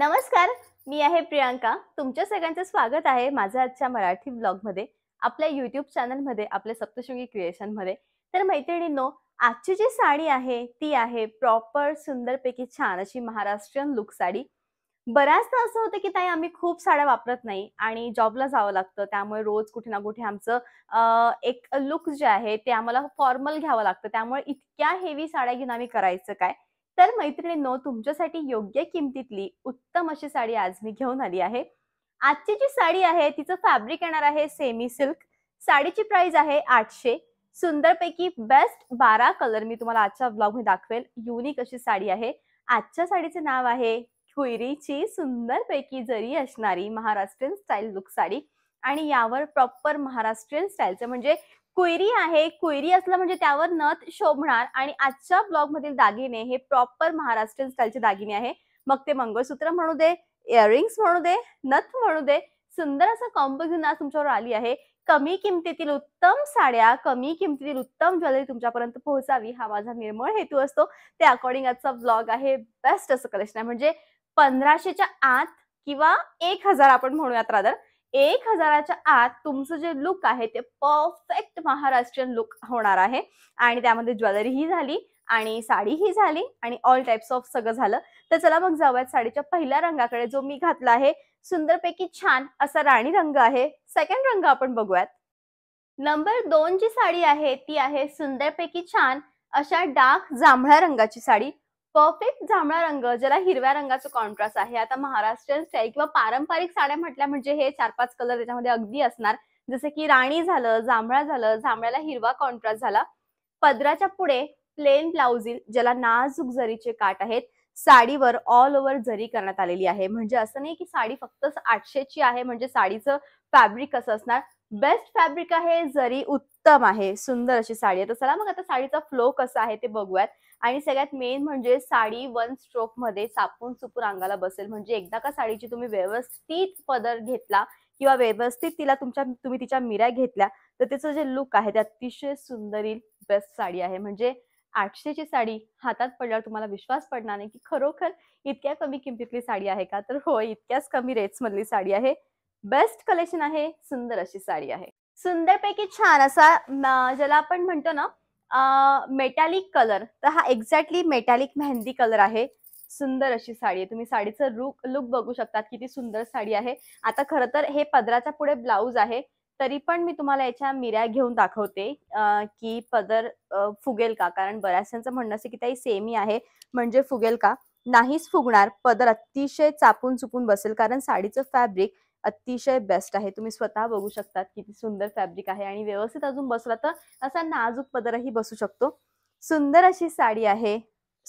नमस्कार, मी आहे प्रियांका। तुमच्या सगळ्यांचं स्वागत आहे माझ्या आजच्या मराठी ब्लॉगमध्ये, आपल्या यूट्यूब चॅनलमध्ये, आपल्या सप्तशृंगी क्रिएशनमध्ये। तर मैत्रिणींनो, आजची जी साडी आहे ती आहे प्रॉपर सुंदरपैकी छान अशी महाराष्ट्रीयन लुक साडी। बऱ्याचदा असं होतं की ताई आम्ही खूप साड्या वापरत नाही आणि जॉबला जावं लागतं, त्यामुळे रोज कुठे ना कुठे आमचं एक लुक जे आहे ते आम्हाला फॉर्मल घ्यावं लागतं, त्यामुळे इतक्या हेवी साड्या घेऊन आम्ही करायचं काय। तर मैत्रिणींनो, तुमच्यासाठी योग्य किमतीतली उत्तम अशी साडी आज मी घेऊन आली आहे। आजची जी साडी आहे तिचं फॅब्रिक येणार आहे सेमी सिल्क। साडीची प्राइस आहे 800। सुंदरपैकी बेस्ट 12 कलर मी तुम्हाला आजच्या ब्लॉग मध्ये दाखवेल। युनिक अशी साडी आहे। आजच्या साडीचे नाव आहे खुयरीची सुंदरपैकी जरी असणारी महाराष्ट्रीयन स्टाईल लुक साडी, आणि यावर प्रॉपर महाराष्ट्रीयन स्टाईलचं म्हणजे कुयरी आहे। कुयरी असला म्हणजे त्यावर नथ शोभणार, आणि आजच्या ब्लॉग मधील दागिने हे प्रॉपर महाराष्ट्रीयन स्टाईलचे दागिने आहे। मग ते मंगळसूत्र म्हणू दे, इयरिंग्स म्हणू दे, नथ म्हणू दे, सुंदर असं कॉम्बो घेऊन आज तुमच्यावर आली आहे। कमी किमतीतील उत्तम साड्या, कमी किमतीतील उत्तम ज्वेलरी तुमच्यापर्यंत पोहोचावी हा माझा निर्मळ हेतू असतो। त्या अकॉर्डिंग आजचा ब्लॉग आहे बेस्ट असं कलेक्शन, म्हणजे 1500च्या आत किंवा 1000 आपण म्हणूयात, रादर 1000च्या आत तुमचं जे लुक आहे ते परफेक्ट महाराष्ट्रीयन लुक होणार आहे। आणि त्यामध्ये ज्वेलरी ही झाली आणि साडी ही झाली आणि ऑल टाइप्स ऑफ सगळं झालं। तर चला मग जाऊयात साडीच्या पहिल्या रंगाकडे, जो मी घातला आहे सुंदरपैकी छान असा राणी रंग आहे। सेकंड रंग आपण बघूयात। नंबर 2 जी साडी आहे ती आहे सुंदरपैकी छान अशा डार्क जांभळ्या रंगाची साडी। परफेक्ट जांभळा रंग, ज्याला हिरव्या रंगाचं कॉन्ट्रास्ट आहे। आता महाराष्ट्रीयन स्टाईल किंवा पारंपरिक साड्या म्हटल्या म्हणजे हे 4-5 कलर त्याच्यामध्ये अगदी असणार, जसं की राणी झालं, जांभळा झालं, जांभळ्याला हिरवा कॉन्ट्रास्ट झाला। पदराच्या पुढे प्लेन ब्लाउज, ज्याला नाजूक जरीचे काट आहेत। साडीवर ऑल ओव्हर जरी करण्यात आलेली आहे, म्हणजे असं नाही की साडी फक्त 800ची आहे म्हणजे साडीचं फॅब्रिक कसं असणार, बेस्ट फॅब्रिक आहे, जरी उत्तम आहे, सुंदर अशी साडी आहे। तर चला मग आता साडीचा फ्लो कसा आहे ते बघूयात। आणि सगळ्यात मेन म्हणजे साडी 1 स्ट्रोक मध्ये सापून सुपून अंगाला बसेल, म्हणजे एकदा का साडीची तुम्ही व्यवस्थित पदर घेतला किंवा व्यवस्थित तिला तुम्ही तिच्या मिऱ्या घेतल्या तर त्याचं जे लुक आहे ते अतिशय सुंदरील बेस्ट साडी आहे। म्हणजे 800ची साडी हातात पडल्यावर तुम्हाला विश्वास पडणार नाही की खरोखर इतक्या कमी किमतीतली साडी आहे का, तर हो, इतक्याच कमी रेट्स मधली साडी आहे। बेस्ट कलेक्शन आहे, सुंदर अशी साडी आहे। सुंदरपैकी छान असा ज्याला आपण म्हणतो ना मेटॅलिक कलर, तर हा एक्झॅक्टली मेटॅलिक मेहंदी कलर आहे। सुंदर अशी साडी आहे। तुम्ही साडीचं लुक बघू शकता, किती सुंदर साडी आहे। आता खरं तर हे पदराच्या पुढे ब्लाउज आहे, तरी पण मी तुम्हाला याच्या मिऱ्या घेऊन दाखवते की पदर फुगेल का, कारण बऱ्याचशांचं म्हणणं असं की ताई सेमी आहे म्हणजे फुगेल का, नाहीच फुगणार। पदर अतिशय चापून चुपून बसेल, कारण साडीचं फॅब्रिक अतिशय बेस्ट आहे। तुम्ही स्वतः बघू शकता किती सुंदर फॅब्रिक आहे, आणि व्यवस्थित अजून बसला तर असा नाजूक पदरही बसू शकतो। सुंदर अशी साडी आहे,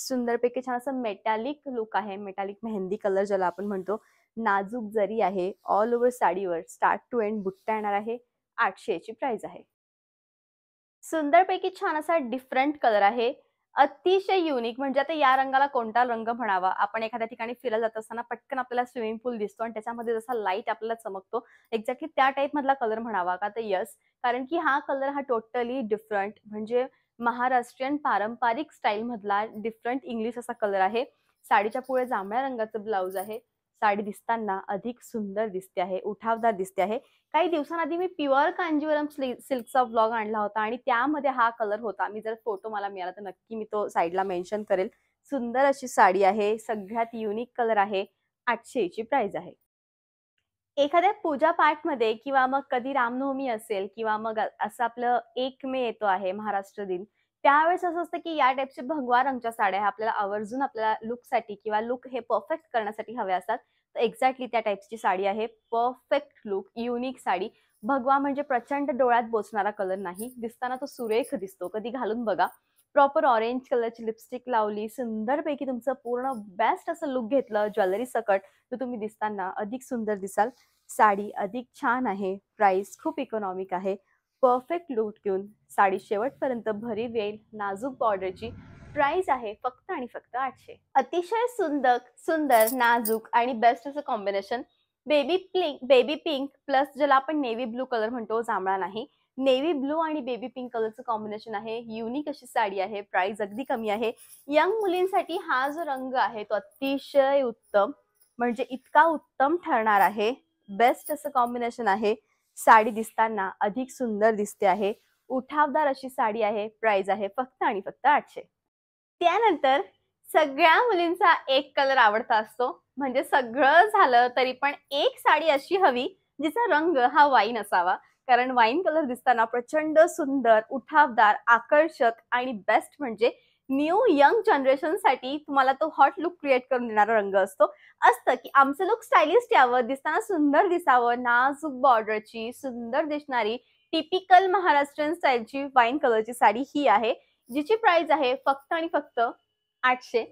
सुंदरपैकी छान असं मेटॅलिक लुक आहे, मेटॅलिक मेहंदी कलर ज्याला आपण म्हणतो। नाजूक जरी आहे, ऑल ओव्हर साडीवर स्टार्ट टू एंड बुट्टा येणार आहे। 800ची प्राइस आहे। सुंदरपैकी छान असा डिफरंट कलर आहे, अतिशय युनिक। म्हणजे आता या रंगाला कोणता रंग म्हणावा, आपण एखाद्या ठिकाणी फिरायला जात असताना पटकन आपल्याला स्विमिंग पूल दिसतो आणि त्याच्यामध्ये जसा लाईट आपल्याला चमकतो, एक्झॅक्टली त्या टाइप मधला कलर म्हणावा का, तर यस, कारण की हा कलर हा टोटली डिफरंट म्हणजे महाराष्ट्रीयन पारंपरिक स्टाईल मधला डिफरंट इंग्लिश असा कलर आहे। साडीच्या पुढे जांभळ्या रंगाचं ब्लाउज आहे। साडी दिसताना अधिक सुंदर दिसते आहे, उठावदार दिसते आहे। काही दिवसांआधी मी प्युअर कांजीवरम सिल्कचा ब्लॉग आणला होता आणि त्यामध्ये हा कलर होता। मी जर फोटो मला मिळाला तर नक्की मी तो साईडला मेन्शन करेल। सुंदर अशी साडी आहे, सगळ्यात युनिक कलर आहे। 800ची प्राइस आहे। एखाद्या पूजा पाठ मध्ये किंवा मग कधी रामनवमी असेल किंवा मग असं आपलं 1 मे येतो आहे महाराष्ट्र दिन, त्यावेळेस असं असतं की या टाइपचे भगवा रंगच्या साड्या आपल्याला आवर्जून आपल्याला लुकसाठी किंवा लुक हे परफेक्ट करण्यासाठी हव्या असतात। तर एक्झॅक्टली त्या टाइपची साडी आहे, परफेक्ट लुक, युनिक साडी। भगवा म्हणजे प्रचंड डोळ्यात बोचणारा कलर नाही, दिसताना तो सुरेख दिसतो, कधी घालून बघा। प्रॉपर ऑरेंज कलरची लिपस्टिक लावली, सुंदरपैकी तुमचं पूर्ण बेस्ट असं लुक घेतलं ज्वेलरी सकट, तर तुम्ही दिसताना अधिक सुंदर दिसाल। साडी अधिक छान आहे, प्राइस खूप इकॉनॉमिक आहे। परफेक्ट लुक घेऊन साडी शेवटपर्यंत भरीव येईल, नाजूक बॉर्डरची। प्राइस आहे फक्त आणि फक्त 800। अतिशय सुंदर सुंदर नाजूक आणि बेस्ट असं कॉम्बिनेशन बेबी पिंक प्लस ज्याला आपण नेव्ही ब्लू कलर म्हणतो, जांभळा नाही, नेव्ही ब्लू आणि बेबी पिंक कलरचं कॉम्बिनेशन आहे। युनिक अशी साडी आहे, प्राइस अगदी कमी आहे। यंग मुलींसाठी हा जो रंग आहे तो अतिशय उत्तम, म्हणजे इतका उत्तम ठरणार आहे। बेस्ट असं कॉम्बिनेशन आहे। साडी दिसताना अधिक सुंदर दिसते आहे। उठावदार अशी साडी आहे। प्राइस आहे फक्त आणि फक्त 800। त्यानंतर सगळ्या मुलींचा एक कलर आवडता असतो, म्हणजे सगळं झालं तरी पण एक साडी अशी हवी जिचा रंग हा वाईन असावा, कारण वाईन कलर दिसताना प्रचंड सुंदर, उठावदार, आकर्षक आणि बेस्ट म्हणजे न्यू यंग जनरेशन साठी तुम्हाला तो हॉट लुक क्रिएट करून देणारा रंग असतो। असतं की आमचं लुक स्टाइलिश यावं, दिसताना सुंदर दिसावं, नाजूक बॉर्डरची सुंदर दिसणारी टिपिकल महाराष्ट्रीयन स्टाईलची वाईन कलरची साडी ही आहे, जिची प्राइस आहे फक्त आणि फक्त 800।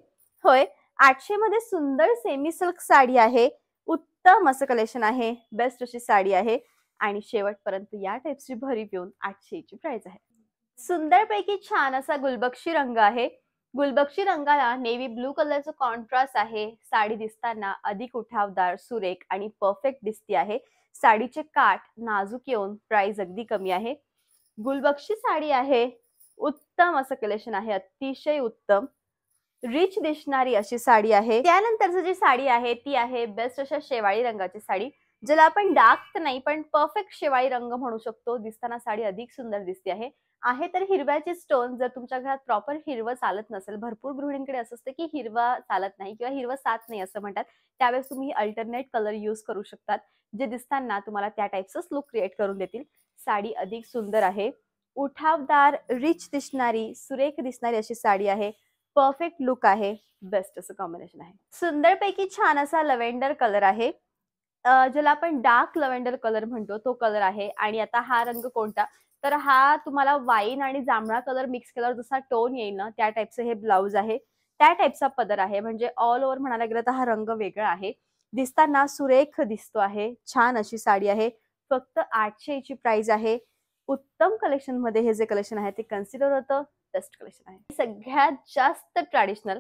होय, 800 मध्ये सुंदर सेमी सिल्क साडी आहे। उत्तम असं कलेक्शन आहे, बेस्ट अशी साडी आहे आणि शेवटपर्यंत या टाइपची भरीव येऊन 800 ची प्राइस आहे। सुंदर पैकी छान असा गुलबक्षी रंग आहे। गुलबक्षी रंगाला नेव्ही ब्लू कलरचा कॉन्ट्रास्ट आहे। साडी दिसताना अधिक उठावदार, सुरेख आणि परफेक्ट दिसते आहे। साडीचे काठ नाजूक येऊन प्राइस अगदी कमी आहे। गुलबक्षी साडी आहे, उत्तम असं कलेक्शन आहे, अतिशय उत्तम रिच दिसणारी अशी साडी आहे। त्यानंतरची जी साडी आहे ती आहे बेस्ट अशा शेवाळी रंगाची साडी, ज्याला आपण डार्क नाही पण परफेक्ट शेवाळी रंग म्हणू शकतो। दिसताना साडी अधिक सुंदर दिसते आहे। आहे तर हिरव्याचे स्टोन, जर तुमच्या घरात प्रॉपर हिरवं चालत नसेल, भरपूर गृहिणींकडे असं असतं की हिरवा चालत नाही किंवा हिरवं साथ नाही असं म्हणतात, त्यावेळेस तुम्ही अल्टरनेट कलर यूज करू शकतात, जे दिसताना तुम्हाला त्या टाइपचंच लुक क्रिएट करून देतील। साडी अधिक सुंदर आहे, उठावदार, रिच दिसणारी, सुरेख दिसणारी अशी साडी आहे। परफेक्ट लुक आहे, बेस्ट असं कॉम्बिनेशन आहे। सुंदर पैकी छान असा लव्हेंडर कलर आहे, ज्याला आपण डार्क लव्हेंडर कलर म्हणतो, तो कलर आहे। आणि आता हा रंग कोणता, तर हा तुम्हाला वाईन आणि जांभळा कलर मिक्स केल्यावर जसा टोन येईल ना, त्या टाइपचं हे ब्लाउज आहे, त्या टाइपचा पदर आहे। म्हणजे ऑल ओव्हर म्हणायला गेलं तर हा रंग वेगळा आहे, दिसताना सुरेख दिसतो आहे। छान अशी साडी आहे, फक्त 800 ची प्राइस आहे। उत्तम कलेक्शन मध्ये हे जे कलेक्शन आहे ते कन्सिडर होतं बेस्ट कलेक्शन आहे। सगळ्यात जास्त ट्रॅडिशनल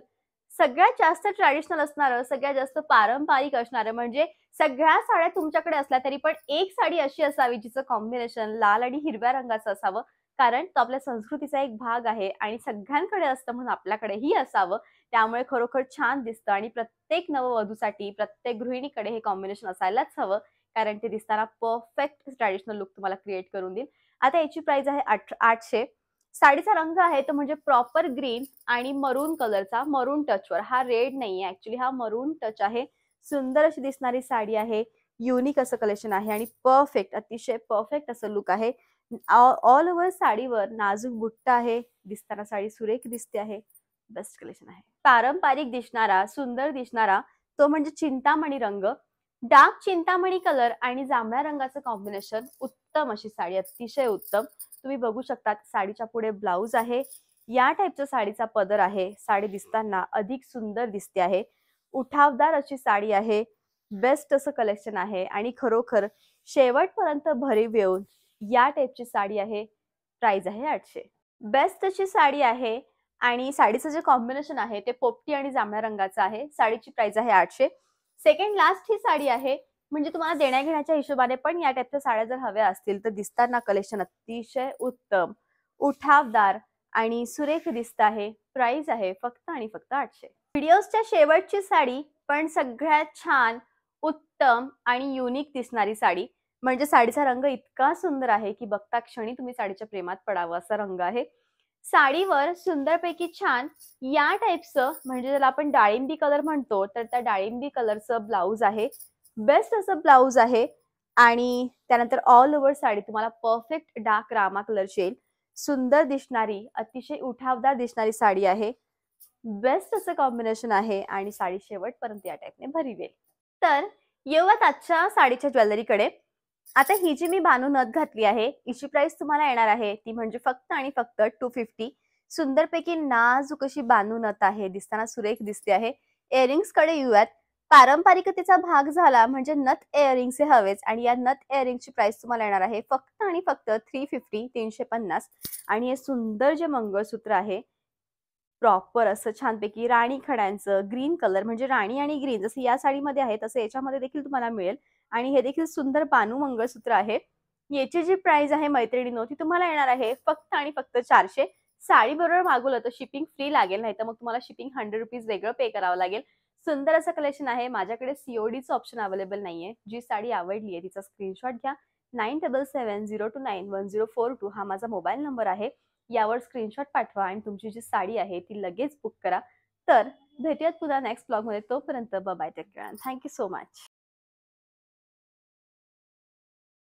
असणारं, सगळ्यात जास्त पारंपरिक असणारं, म्हणजे सगळ्या साड्या तुमच्याकडे असल्या तरी पण एक साडी अशी असावी जिचं कॉम्बिनेशन लाल आणि हिरव्या रंगाचं असावं, कारण तो आपल्या संस्कृतीचा एक भाग आहे आणि सगळ्यांकडे असतं म्हणून आपल्याकडेही असावं। त्यामुळे खरोखर छान दिसतं आणि प्रत्येक नववधूसाठी, प्रत्येक गृहिणीकडे हे कॉम्बिनेशन असायलाच हवं, कारण ते दिसताना परफेक्ट ट्रॅडिशनल लुक तुम्हाला क्रिएट करून देईल। आता याची प्राइस आहे 800। साडीचा रंग आहे तो म्हणजे प्रॉपर ग्रीन आणि मरून कलरचा, मरून टचवर, हा रेड नाही आहे ऍक्च्युली, हा मरून टच आहे। सुंदर अशी दिसणारी साडी आहे, युनिक असं कलेक्शन आहे आणि परफेक्ट, अतिशय परफेक्ट असं लुक आहे। ऑल ओव्हर साडीवर नाजूक बुट्टा आहे, दिसताना साडी सुरेख दिसते आहे, बेस्ट कलेक्शन आहे। पारंपरिक दिसणारा, सुंदर दिसणारा तो म्हणजे चिंतामणी रंग, डार्क चिंतामणी कलर आणि जांभळ्या रंगाचं कॉम्बिनेशन, उत्तम अशी साडी, अतिशय उत्तम। तुम्ही बघू शकता साडीच्या पुढे ब्लाउज आहे, या टाइपचा साडीचा पदर आहे। साडी दिसताना अधिक सुंदर दिसते आहे, उठावदार अशी साडी आहे, बेस्ट असं कलेक्शन आहे आणि खरोखर शेवटपर्यंत भरीव येऊन या टाइपची साडी आहे। प्राइस आहे 800। बेस्ट अशी साडी आहे आणि साडीचं जे कॉम्बिनेशन आहे ते पोपटी आणि जांभळ्या रंगाचं आहे। साडीची प्राइस आहे 800। सेकंड लास्ट ही साडी आहे, म्हणजे तुम्हाला देण्याघेण्याच्या हिशोबाने पण या टाइपच्या साड्या जर हव्या असतील तर दिसताना कलेक्शन अतिशय उत्तम, उठावदार आणि सुरेख दिसत आहे। प्राइस आहे फक्त आणि फक्त 800। व्हिडिओच्या शेवटची साडी पण सगळ्यात छान, उत्तम आणि युनिक दिसणारी साडी, म्हणजे साडीचा रंग इतका सुंदर आहे की बघता क्षणी तुम्ही साडीच्या प्रेमात पडावं असा रंग आहे। साडीवर सुंदरपैकी छान या टाइपचं, म्हणजे ज्याला आपण डाळिंबी कलर म्हणतो, तर त्या डाळिंबी कलरचं ब्लाउज आहे, बेस्ट असं ब्लाउज आहे। आणि त्यानंतर ऑल ओव्हर साडी तुम्हाला परफेक्ट डार्क रामा कलरची येईल। सुंदर दिसणारी, अतिशय उठावदार दिसणारी साडी आहे, बेस्ट असं कॉम्बिनेशन आहे आणि साडी शेवटपर्यंत या टाइपने भरीव येईल। तर येऊयात आजच्या साडीच्या ज्वेलरीकडे। आता ही जी मी बानू नथ घातली आहे, हिची प्राइस तुम्हाला येणार आहे ती म्हणजे फक्त आणि फक्त 250। सुंदरपैकी नाजूक अशी बानू नथ आहे, दिसताना सुरेख दिसते आहे। इयरिंग्स कडे येऊयात। पारंपरिकतेचा भाग झाला म्हणजे नथ इयरिंग्स हे हवेच आणि या नथ इयरिंगची प्राइस तुम्हाला येणार आहे फक्त आणि फक्त 350 आणि हे सुंदर जे मंगळसूत्र आहे प्रॉपर असं छानपैकी राणी खड्यांचं, ग्रीन कलर म्हणजे राणी आणि ग्रीन जसं या साडीमध्ये आहे तसं याच्यामध्ये देखील तुम्हाला मिळेल आणि हे देखील सुंदर बानू मंगळसूत्र आहे। याची जी प्राइस आहे मैत्रिणींनो ती तुम्हाला येणार आहे फक्त आणि फक्त 400। साडी बरोबर मागवलं तर शिपिंग फ्री लागेल, नाही तर मग तुम्हाला शिपिंग 100 रुपीज वेगळं पे करावं लागेल। सुंदर असं कलेक्शन आहे। माझ्याकडे सीओडीचं ऑप्शन अवेलेबल नाहीये। जी साडी आवडली आहे तिचा स्क्रीनशॉट घ्या। 9770291042 हा माझा मोबाईल नंबर आहे, यावर स्क्रीनशॉट पाठवा आणि तुमची जी साडी आहे ती लगेच बुक करा। तर भेटूयात पुन्हा नेक्स्ट ब्लॉग मध्ये, तोपर्यंत bye, take care, thank you so much.